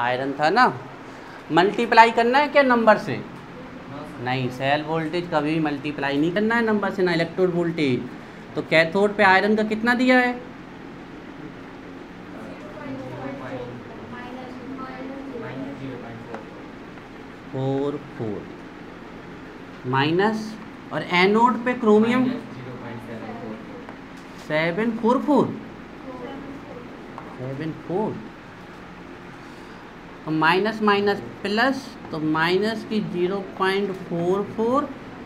Iron था ना। Multiply करना है क्या नंबर से? नहीं, सेल वोल्टेज कभी भी मल्टीप्लाई नहीं करना है नंबर से, ना इलेक्ट्रोड वोल्टेज। तो कैथोड पे आयरन का कितना दिया है? Four four minus. और एनोड पे क्रोमियम 744 तो माइनस माइनस प्लस, तो माइनस की 0.44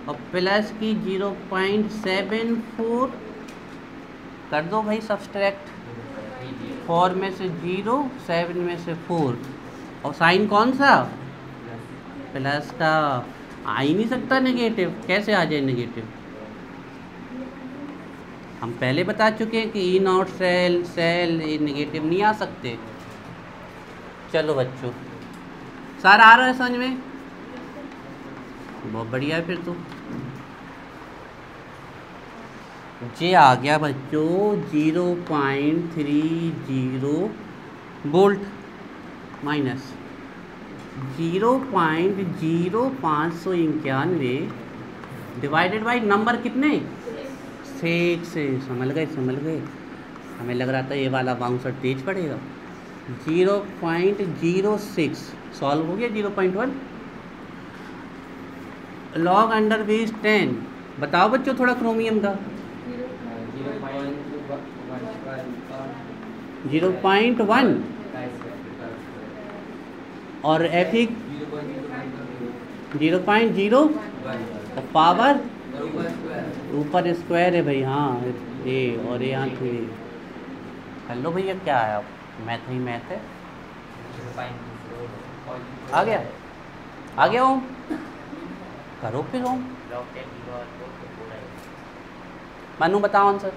और प्लस की 0.74। कर दो भाई सब्सट्रैक्ट, 4 में से 0, 7 में से 4। और साइन कौन सा? प्लस का। आ ही नहीं सकता नेगेटिव, कैसे आ जाए नेगेटिव? हम पहले बता चुके हैं कि ई नॉट सेल सेल ये नेगेटिव नहीं आ सकते। चलो बच्चों, सारा आ रहा है समझ में? बहुत बढ़िया है। फिर तो जे आ गया बच्चों 0.30 volt minus 0.0591 divided by number कितने? 6 से। समझ गए समझ गए, हमें लग रहा था ये वाला बाउंसर तेज पड़ेगा। 0.06 सॉल्व हो गया। 0.1 लॉग अंडर बेस 10। बताओ बच्चों थोड़ा क्रोमियम का। 0.1 और एफिक 0.0 और पावर ऊपर स्क्वायर है भाई। हाँ ए और यहाँ थी। हेलो भैया क्या है आप? मैथ ही मैथ है। आ गया आ गया हूँ, करो फिर हूँ। मनु बताओ answer.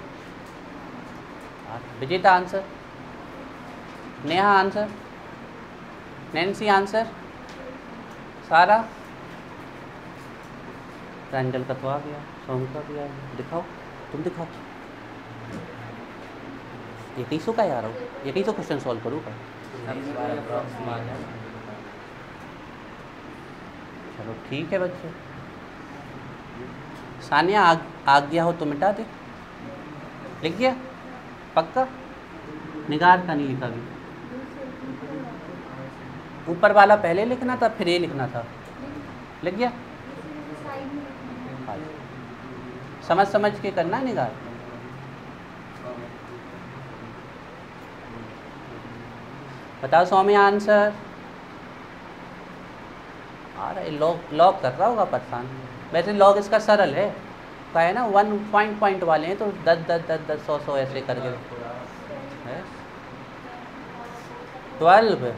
Vijeta answer, Neha answer, Nancy answer, सारा, प्रांजल का तो आ गया, सोम का भी आ गया। दिखाओ तुम दिखाओ, 2100 का यार, 2100 क्वेश्चन सॉल्व करूँगा। चलो ठीक है बच्चों। सानिया आ गया हो तो मिटा दे। लिख गया पक्का? निगार का नहीं लिखा भी, ऊपर वाला पहले लिखना था फिर ये लिखना था। लिख गया? समझ समझ के करना निगार। बताओ सौम्य आंसर आ रहा है। लॉग लॉग कर रहा होगा परेशान। वैसे लॉग इसका सरल है, का है ना, 1 पॉइंट वाले हैं तो 10 10 10 10 100 100 ऐसे करके 12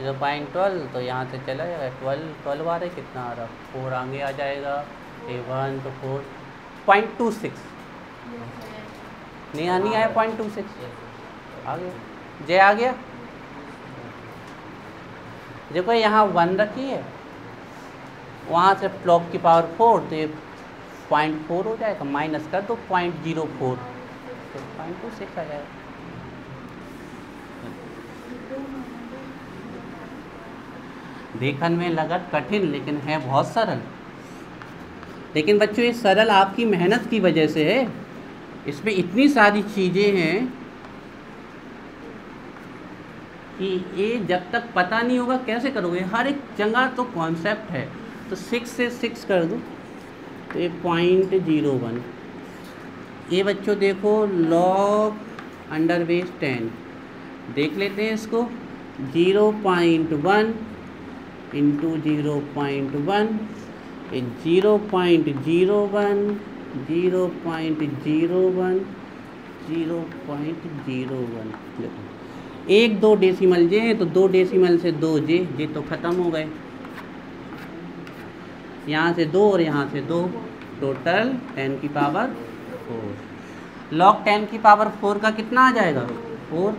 0.12 तो यहाँ से चला जाएगा। 12 आ रहा है, कितना आ रहा? 4 आगे आ जाएगा, 1 तो 4.26 नहीं आया। 0.26 आ गया। जय आ गया। देखो यहाँ 1 रखी है, वहाँ से फ्लॉप की पावर 4 तो ये 0.4 हो जाएगा, माइनस कर दो 0.04 तो 0.26 आ जाएगा। देखने में लगा कठिन लेकिन है बहुत सरल। लेकिन बच्चों ये सरल आपकी मेहनत की वजह से है, इसमें इतनी सारी चीज़ें हैं कि ये जब तक पता नहीं होगा कैसे करोगे। हर एक जगह तो कॉन्सेप्ट है। तो 6 से 6 कर दो तो ये 0.01। ये बच्चों देखो लॉग अंडर बेस 10 देख लेते हैं इसको। 0.1 इंटू 0.1 0.01 देखो 1 2 डेसिमल जे हैं तो 2 डेसिमल से 2 जे तो ख़त्म हो गए। यहाँ से 2 और यहाँ से 2, टोटल 10 की पावर 4। लॉग 10 की पावर 4 का कितना आ जाएगा? 4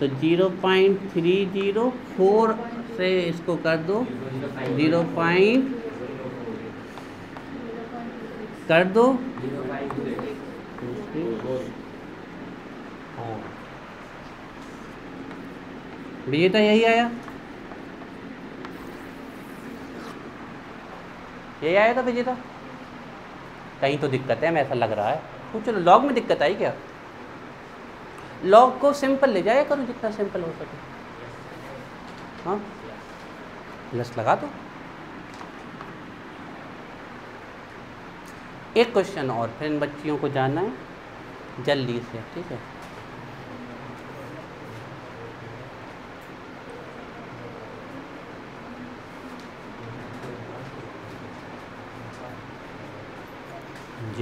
तो 0.304 से इसको कर दो 0. कर दो 0.4 डेटा यही आया था विजेता। कहीं तो दिक्कत है, हमें ऐसा लग रहा है। कुछ लॉग में दिक्कत आई क्या? लॉग को सिंपल ले जाया करो जितना सिंपल हो सके। हाँ प्लस लगा दो। एक क्वेश्चन और फिर इन बच्चियों को जानना है जल्दी से, ठीक है।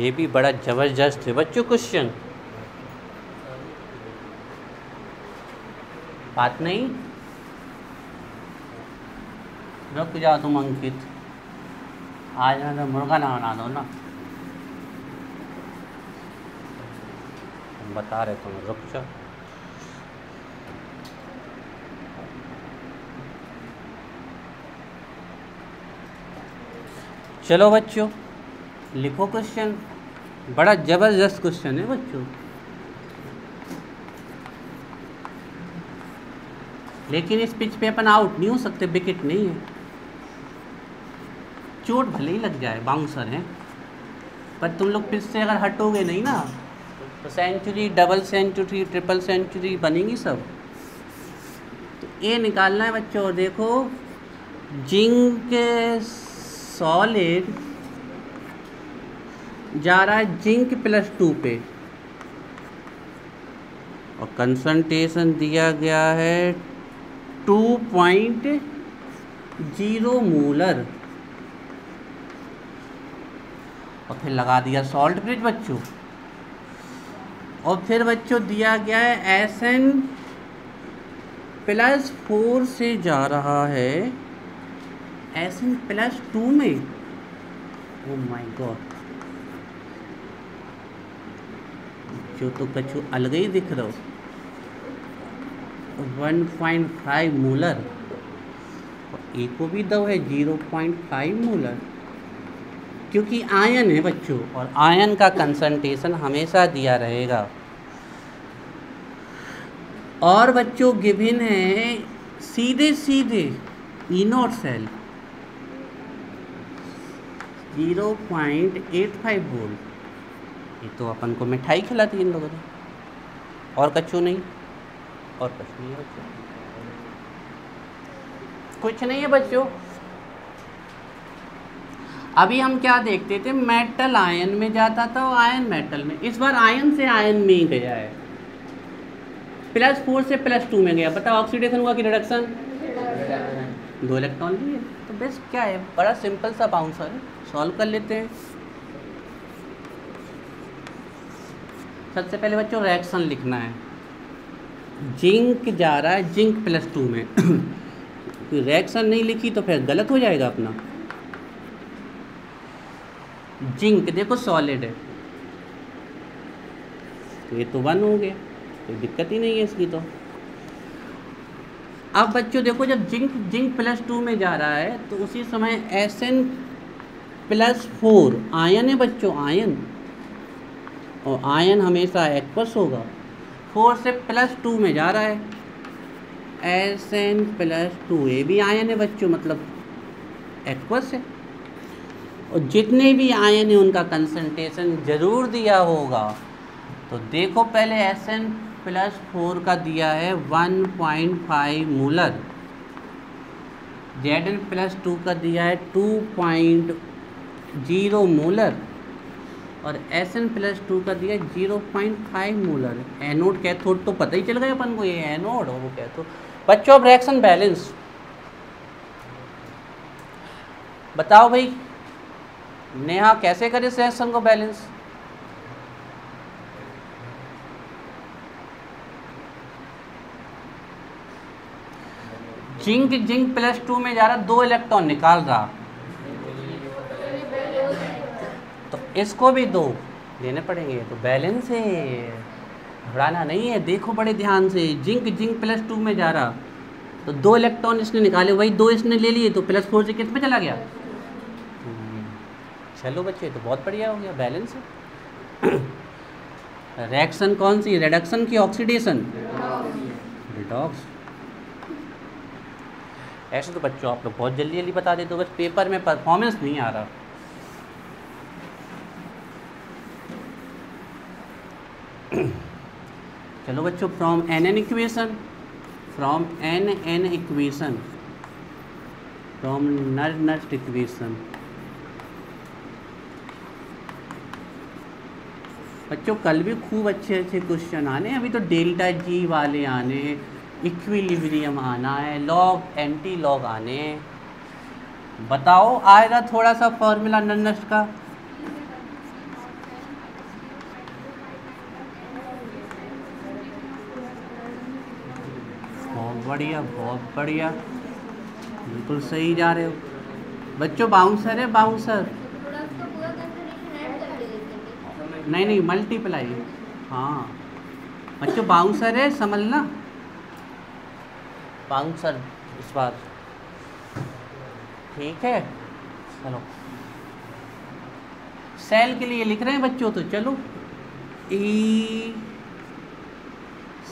ये भी बड़ा जबरदस्त है बच्चों क्वेश्चन। बात नहीं, रुक जाओ तुम अंकित, आज ना मुर्गा ना बना दो ना। बता रहे तुम, रुक जाओ। चलो बच्चों लिखो क्वेश्चन, बड़ा जबरदस्त क्वेश्चन है बच्चों। लेकिन इस पिच पे अपन आउट नहीं हो सकते, विकेट नहीं है। चोट भले ही लग जाए, बाउंसर हैं, पर तुम लोग पिच से अगर हटोगे नहीं ना तो century, double century, triple century बनेंगी सब। तो ये निकालना है बच्चों। और देखो जिंक सॉलिड जा रहा है जिंक +2 पे, और कंसंट्रेशन दिया गया है 2.0 मोलर, और फिर लगा दिया सॉल्ट ब्रिज बच्चों। और फिर बच्चों दिया गया है SN +4 से जा रहा है SN +2 में। ओ माय गॉड, तो कछु अलग ही दिख रहा हो। 1.5 मोलर, एको भी दो है 0.5 मोलर, क्योंकि आयन है बच्चों और आयन का कंसंट्रेशन हमेशा दिया रहेगा। और बच्चों गिवन है सीधे सीधे इनोट सेल 0.85 वोल्ट। ये तो अपन को मिठाई खिलाती इन लोगों ने, और कछु नहीं, और कुछ नहीं है बच्चों, कुछ नहीं है बच्चों। अभी हम क्या देखते थे, मेटल आयन में जाता था और आयन मेटल में। इस बार आयन से आयन में ही गया है, +4 से +2 में गया। बताओ ऑक्सीडेशन हुआ कि रिडक्शन? दो इलेक्ट्रॉन भी है तो बेस्ट क्या है, बड़ा सिंपल सा बाउंसर है। सॉल्व कर लेते हैं। सबसे पहले बच्चों रिएक्शन लिखना है। जिंक जा रहा है जिंक +2 में, तो रिएक्शन नहीं लिखी तो फिर गलत हो जाएगा अपना। जिंक देखो सॉलिड है तो ये तो 1 हो गया, कोई दिक्कत ही नहीं है इसकी। तो अब बच्चों देखो जब जिंक +2 में जा रहा है तो उसी समय SN +4 आयन है बच्चों, आयन, और आयन हमेशा एक्वस होगा। 4 से +2 में जा रहा है SN +2, ये भी आयन है बच्चों, मतलब एक्वस है। और जितने भी आयन है उनका कंसंट्रेशन ज़रूर दिया होगा। तो देखो पहले SN +4 का दिया है 1.5 मोलर, ZN +2 का दिया है 2.0 मोलर, और SN +2 का दिया 0.5 मोलर। एनोड कैथोड तो पता ही चल गया अपन को, ये एनोड और वो कैथोड। बच्चों अब रिएक्शन बैलेंस बताओ भाई नेहा, कैसे करे इस रिएक्शन को बैलेंस? जिंक +2 में जा रहा, 2 इलेक्ट्रॉन निकाल रहा, तो इसको भी 2 देने पड़ेंगे। तो बैलेंस है, घबराना नहीं है। देखो बड़े ध्यान से, जिंक +2 में जा रहा तो 2 इलेक्ट्रॉन इसने निकाले, वही 2 इसने ले लिए, तो +4 से किस पे चला गया? चलो बच्चे तो बहुत बढ़िया हो गया, बैलेंस है। रिएक्शन कौन सी, रिडक्शन की ऑक्सीडेशन? रिडॉक्स। ऐसे तो बच्चों आप लोग बहुत जल्दी जल्दी बता देते हो, बस पेपर में परफॉर्मेंस नहीं आ रहा। चलो बच्चों, from N N equation from Nernst equation. बच्चों कल भी खूब अच्छे अच्छे क्वेश्चन आने हैं, अभी तो डेल्टा जी वाले आने हैं, इक्विलिब्रियम आना है, लॉग एंटी लॉग आने हैं। बताओ आएगा थोड़ा सा फॉर्मूला नर्स्ट का? बहुत बढ़िया बिल्कुल सही जा रहे हो बच्चों। बाउंसर है, बाउंसर नहीं मल्टीप्लाई। हाँ बच्चों बाउंसर है, समझना बाउंसर इस बार, ठीक है। चलो सेल के लिए लिख रहे हैं बच्चों, तो चलो E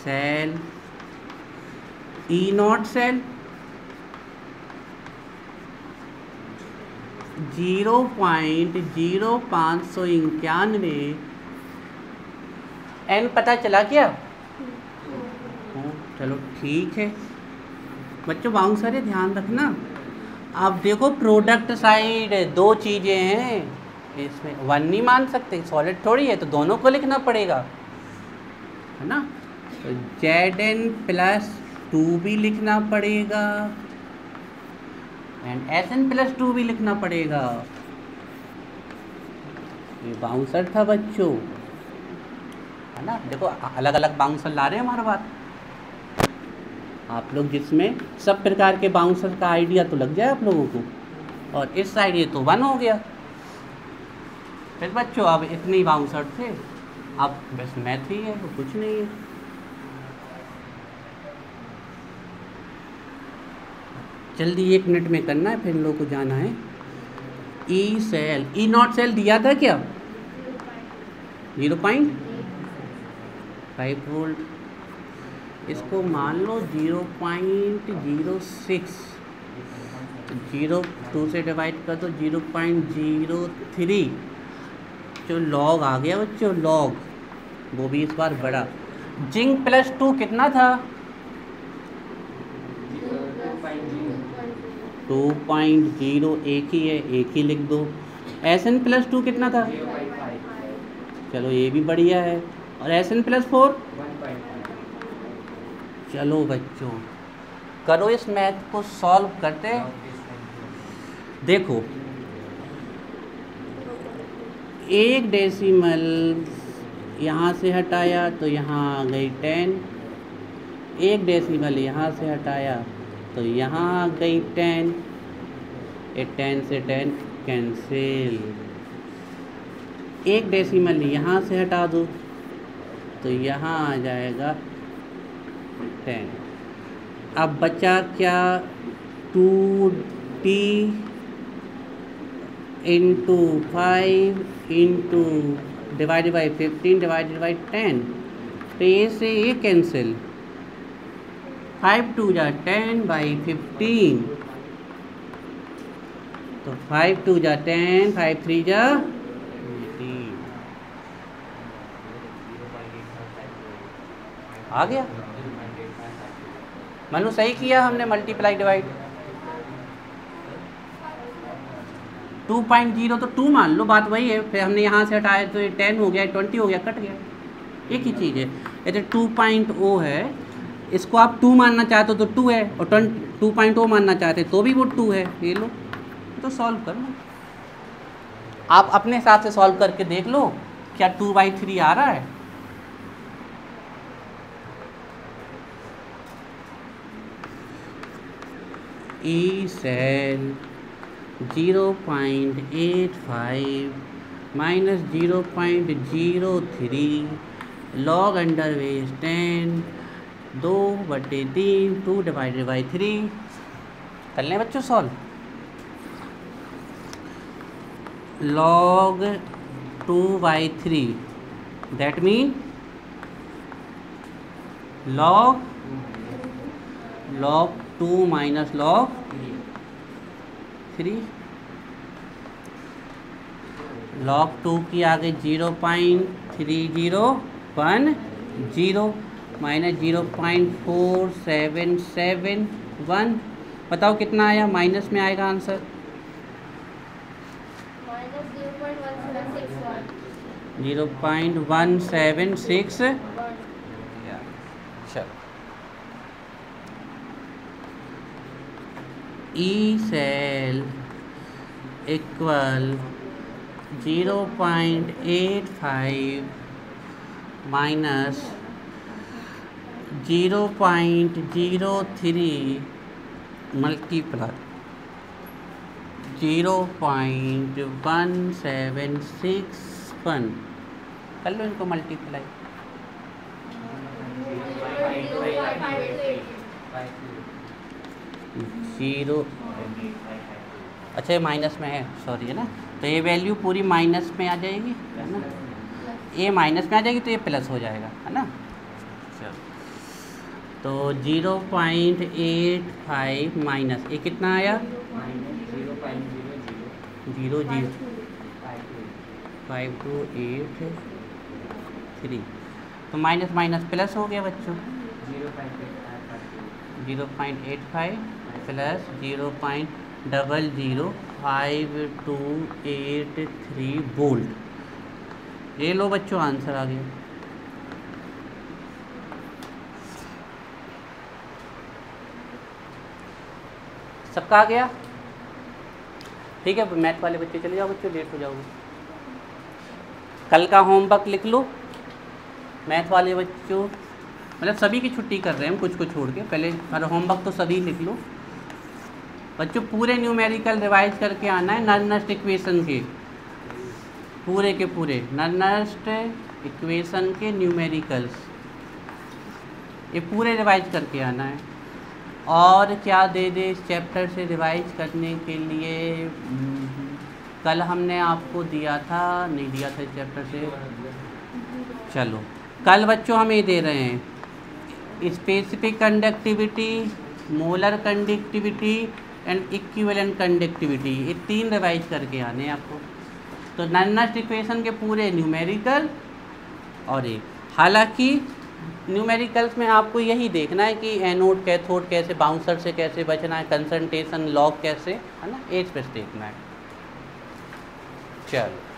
cell, E not cell 0.0595। N पता चला क्या? चलो ठीक है बच्चों, बाउंसर है ध्यान रखना। आप देखो प्रोडक्ट साइड दो चीज़ें हैं, इसमें वन नहीं मान सकते, सॉलिड थोड़ी है, तो दोनों को लिखना पड़ेगा, है ना। तो ZN+2 भी लिखना पड़ेगा एंड SN+2 भी लिखना पड़ेगा। ये बाउंसर था बच्चों, है ना। देखो अलग अलग बाउंसर ला रहे हैं हमारे बात, आप लोग जिसमें सब प्रकार के बाउंसर का आइडिया तो लग जाए आप लोगों को। और इस साइड ये तो 1 हो गया। फिर बच्चों अब इतने ही बाउंसर थे, अब बस मैथ ही है तो कुछ नहीं है। जल्दी 1 मिनट में करना है, फिर लोगों को जाना है। E cell, E not cell दिया था क्या? 0.5 वोल्ट, इसको मान लो 0.06, 0.2 से डिवाइड कर दो 0.03। जो लॉग आ गया बच्चों, लॉग वो भी इस बार बड़ा। जिंक +2 कितना था? 2.0, एक ही है, एक ही लिख दो। SN+2 कितना था? 0.5, चलो ये भी बढ़िया है। और SN+4 1.5। चलो बच्चों करो इस मैथ को सॉल्व करते। देखो 1 डेसिमल यहाँ से हटाया तो यहाँ आ गई 10, 1 डेसिमल यहाँ से हटाया तो यहाँ आ गई 10, 10 से 10 कैंसिल। 1 डेसिमल यहाँ से हटा दो तो यहाँ आ जाएगा 10। अब बचा क्या? 2t × 5 into divided by 15 divided by 10, तो ये से ये कैंसिल, 5×2 = 10/15। तो 5×2 = 10, 5×3 = 18। आ गया मनु, सही किया हमने मल्टीप्लाई डिवाइड। 2.0 तो 2 मान लो, बात वही है। फिर हमने यहाँ से हटाया तो ये 10 हो गया, 20 हो गया, कट गया, एक ही चीज़ है। ये तो 2.0 है, इसको आप 2 मानना चाहते हो तो 2 है, और 2.0 मानना चाहते तो भी वो 2 है। ये लो, तो सॉल्व कर लो आप अपने हिसाब से, सॉल्व करके देख लो क्या 2/3 आ रहा है। ई सेल 0.85 माइनस 0.03 लॉग अंडरवेज 10 2/3 2/3। कर लें बच्चों solve. Log 2/3 that mean log two minus log ये थ्री, लॉग टू की आगे 0.3010 माइनस 0.4771। बताओ कितना आया, माइनस में आएगा आंसर। माइनस 0.1761। चलो E cell equal 0.85 minus 0.03 multiply 0.1761। कर लो इनको मल्टीप्लाई, जीरो अच्छा ये माइनस में है, सॉरी है ना, तो ये वैल्यू पूरी माइनस में आ जाएगी है ना, ये माइनस में आ जाएगी तो ये प्लस हो जाएगा है ना। तो 0.85 माइनस ये कितना आया, 0.00528 3। तो माइनस माइनस प्लस हो गया बच्चों, 0.85 प्लस 0.005283 वोल्ट। ये लो बच्चों आंसर आ गया। सबका आ गया, ठीक है। मैथ वाले बच्चे चले जाओ बच्चों, लेट हो जाओगे। कल का होमवर्क लिख लो मैथ वाले बच्चों, मतलब सभी की छुट्टी कर रहे हैं हम, कुछ को छोड़ के। पहले और होमवर्क तो सभी लिख लो बच्चों, पूरे न्यूमेरिकल रिवाइज करके आना है नर्नस्ट इक्वेशन के, पूरे के पूरे नर्नस्ट इक्वेशन के न्यूमेरिकल्स, ये पूरे रिवाइज करके आना है। और क्या दे दे इस चैप्टर से रिवाइज करने के लिए, कल हमने आपको दिया था, नहीं दिया था इस चैप्टर से, चलो कल बच्चों हम ये दे रहे हैं specific conductivity, molar conductivity and equivalent conductivity, ये तीन रिवाइज करके आने हैं आपको। तो नर्नस्ट इक्वेशन के पूरे न्यूमेरिकल और एक, हालांकि न्यूमेरिकल्स में आपको यही देखना है कि एनोड कैथोड कैसे, बाउंसर से कैसे बचना है, कंसंट्रेशन लॉग कैसे है ना, एज पे देखना है। चलो।